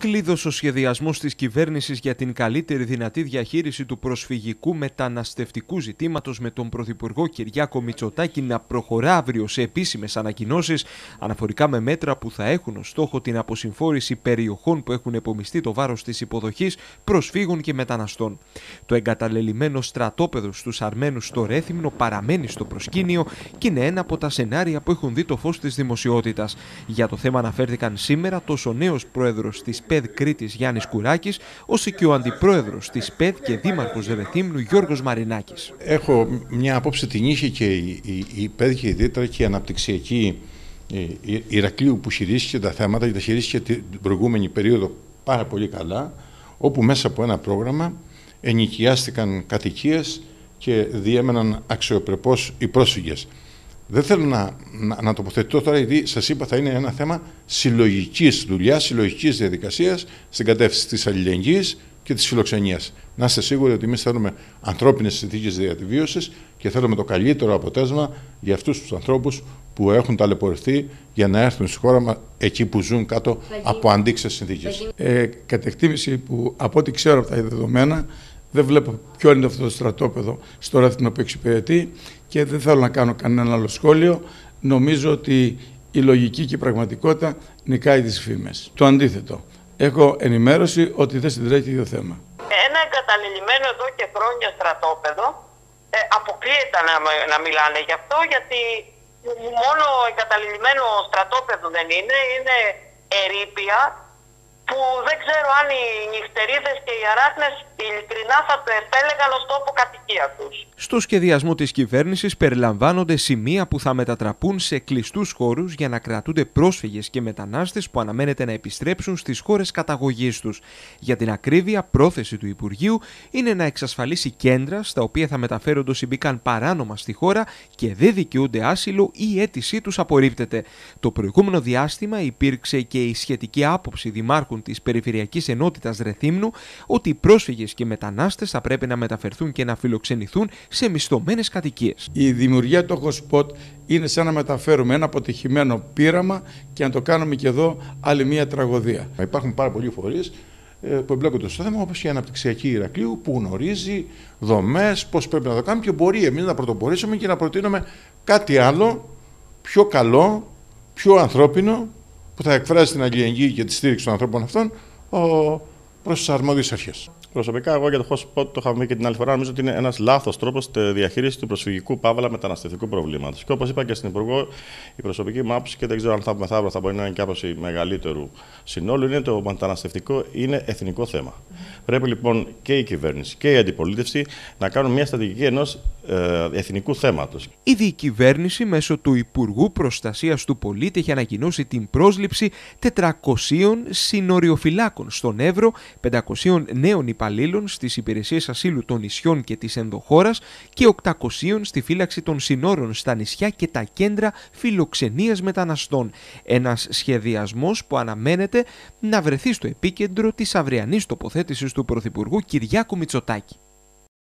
Κλείδωσε ο σχεδιασμός της κυβέρνησης για την καλύτερη δυνατή διαχείριση του προσφυγικού μεταναστευτικού ζητήματος με τον Πρωθυπουργό Κυριάκο Μητσοτάκη να προχωρά αύριο σε επίσημες ανακοινώσεις αναφορικά με μέτρα που θα έχουν ως στόχο την αποσυμφόρηση περιοχών που έχουν επομιστεί το βάρος της υποδοχής προσφύγων και μεταναστών. Το εγκαταλελειμμένο στρατόπεδο στους Αρμένους στο Ρέθυμνο παραμένει στο προσκήνιο και είναι ένα από τα σενάρια που έχουν δει το φως της δημοσιότητας. Για το θέμα αναφέρθηκαν σήμερα τόσο ο νέος πρόεδρος της ΠΕΔ Κρήτης Γιάννης Κουράκης, όσο και ο αντιπρόεδρος της ΠΕΔ και δήμαρχος Ρεθύμνου Γιώργος Μαρινάκης. Έχω μια απόψη, την είχε και η ΠΕΔ και ιδιαίτερα και η αναπτυξιακή Ηρακλείου που χειρίστηκε τα θέματα και τα χειρίστηκε την προηγούμενη περίοδο πάρα πολύ καλά, όπου μέσα από ένα πρόγραμμα ενοικιάστηκαν κατοικίες και διέμεναν αξιοπρεπώς οι πρόσφυγες. Δεν θέλω να τοποθετηθώ τώρα, γιατί σας είπα θα είναι ένα θέμα συλλογικής δουλειάς, συλλογικής διαδικασίας στην κατεύθυνση της αλληλεγγύης και της φιλοξενίας. Να είστε σίγουροι ότι εμείς θέλουμε ανθρώπινες συνθήκες διαβίωσης και θέλουμε το καλύτερο αποτέλεσμα για αυτούς τους ανθρώπους που έχουν ταλαιπωρηθεί για να έρθουν στη χώρα μας, εκεί που ζουν κάτω από αντίξες συνθήκες. Κατ' εκτίμηση που από ό,τι ξέρω από τα δεδομένα, δεν βλέπω ποιο είναι αυτό το στρατόπεδο στο Ρέθυμνο που εξυπηρετεί και δεν θέλω να κάνω κανένα άλλο σχόλιο. Νομίζω ότι η λογική και η πραγματικότητα νικάει τις φήμες. Το αντίθετο. Έχω ενημέρωση ότι δεν συντρέχει το θέμα. Ένα εγκαταλελειμμένο εδώ και χρόνια στρατόπεδο αποκλείεται να μιλάνε γι' αυτό, γιατί μόνο εγκαταλελειμμένο στρατόπεδο δεν είναι, είναι ερείπια, που δεν ξέρω αν οι νυχτερίδες και οι αράχνες ειλικρινά θα το επέλεγαν ως τόπο κατοικία τους. Στο σχεδιασμό της κυβέρνησης περιλαμβάνονται σημεία που θα μετατραπούν σε κλειστούς χώρους για να κρατούνται πρόσφυγες και μετανάστες που αναμένεται να επιστρέψουν στις χώρες καταγωγής τους. Για την ακρίβεια, πρόθεση του Υπουργείου είναι να εξασφαλίσει κέντρα στα οποία θα μεταφέρονται όσοι μπήκαν παράνομα στη χώρα και δεν δικαιούνται άσυλο ή η αίτησή τους απορρίπτεται. Το προηγούμενο διάστημα υπήρξε και η σχετική άποψη δημάρχων της Περιφερειακής Ενότητας Ρεθύμνου ότι οι πρόσφυγες και οι μετανάστες θα πρέπει να μεταφερθούν και να φιλοξενηθούν σε μισθωμένες κατοικίες. Η δημιουργία του hotspot είναι σαν να μεταφέρουμε ένα αποτυχημένο πείραμα και να το κάνουμε και εδώ άλλη μια τραγωδία. Υπάρχουν πάρα πολλοί φορείς που εμπλέκονται στο θέμα, όπως και η αναπτυξιακή Ηρακλείου, που γνωρίζει δομές, πώς πρέπει να το κάνουμε και μπορεί εμείς να πρωτοπορήσουμε και να προτείνουμε κάτι άλλο, πιο καλό, πιο ανθρώπινο, που θα εκφράζει την αλληλεγγύη και τη στήριξη των ανθρώπων αυτών προς τις αρμόδιες αρχές. Προσωπικά, εγώ για το hotspot το είχαμε δει και την άλλη φορά. Νομίζω ότι είναι ένας λάθος τρόπος τη διαχείριση του προσφυγικού / μεταναστευτικού προβλήματος. Και όπως είπα και στην Υπουργό, η προσωπική μου άποψη, και δεν ξέρω αν θα μεθαύριο θα μπορεί να είναι και άποψη μεγαλύτερου συνόλου, είναι το μεταναστευτικό είναι εθνικό θέμα. Πρέπει λοιπόν και η κυβέρνηση και η αντιπολίτευση να κάνουν μια στρατηγική ενός εθνικού θέματος. Ήδη η κυβέρνηση μέσω του Υπουργού Προστασίας του Πολίτη έχει ανακοινώσει την πρόσληψη 400 συνοριοφυλάκων στον Ευρώ, 500 νέων υπαλλήλων στις υπηρεσίες ασύλου των νησιών και της ενδοχώρας και 800 στη φύλαξη των συνόρων στα νησιά και τα κέντρα φιλοξενίας μεταναστών. Ένας σχεδιασμός που αναμένεται να βρεθεί στο επίκεντρο της αυριανής τοποθέτησης του Πρωθυπουργού Κυριάκου Μητσοτάκη.